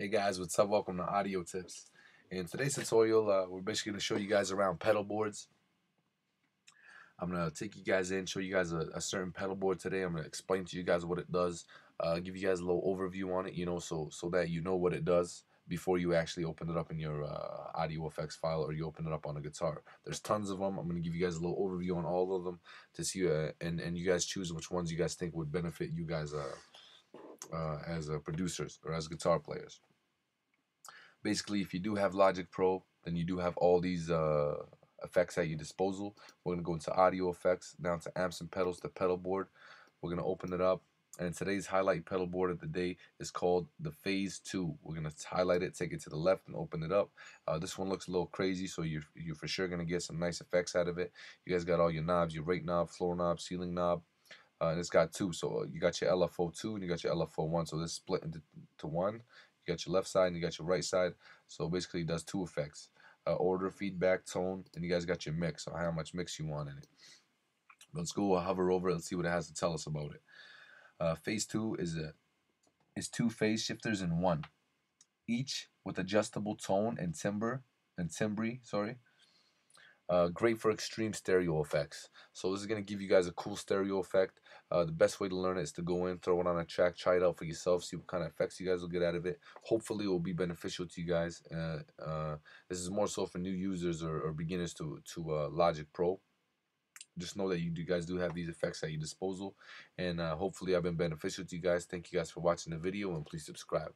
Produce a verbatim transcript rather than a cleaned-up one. Hey guys, what's up? Welcome to Audio Tips. In today's tutorial, uh, we're basically going to show you guys around pedal boards. I'm going to take you guys in, show you guys a, a certain pedal board today. I'm going to explain to you guys what it does, uh, give you guys a little overview on it, you know, so, so that you know what it does before you actually open it up in your uh, audio effects file or you open it up on a guitar. There's tons of them. I'm going to give you guys a little overview on all of them to see, uh, and, and you guys choose which ones you guys think would benefit you guys uh, uh, as uh, producers or as guitar players. Basically, if you do have Logic Pro, then you do have all these uh, effects at your disposal. We're going to go into audio effects, down to amps and pedals, the pedal board. We're going to open it up. And today's highlight pedal board of the day is called the Phaze two. We're going to highlight it, take it to the left, and open it up. Uh, this one looks a little crazy, so you're, you're for sure going to get some nice effects out of it. You guys got all your knobs, your rate knob, floor knob, ceiling knob. Uh, and it's got two, so you got your L F O two and you got your L F O one. So this is split into to one. You got your left side and you got your right side. So basically it does two effects. Uh, order, feedback, tone, and you guys got your mix, so how much mix you want in it. Let's go uh, hover over it and see what it has to tell us about it. Uh, Phaze two is a is two phase shifters in one, each with adjustable tone and timbre and timbre. Sorry, uh, great for extreme stereo effects. So this is gonna give you guys a cool stereo effect. Uh, the best way to learn it is to go in, throw it on a track, try it out for yourself, see what kind of effects you guys will get out of it. Hopefully, it will be beneficial to you guys. Uh, uh, this is more so for new users or, or beginners to to uh, Logic Pro. Just know that you guys do have these effects at your disposal, and uh, hopefully I've been beneficial to you guys. Thank you guys for watching the video, and please subscribe.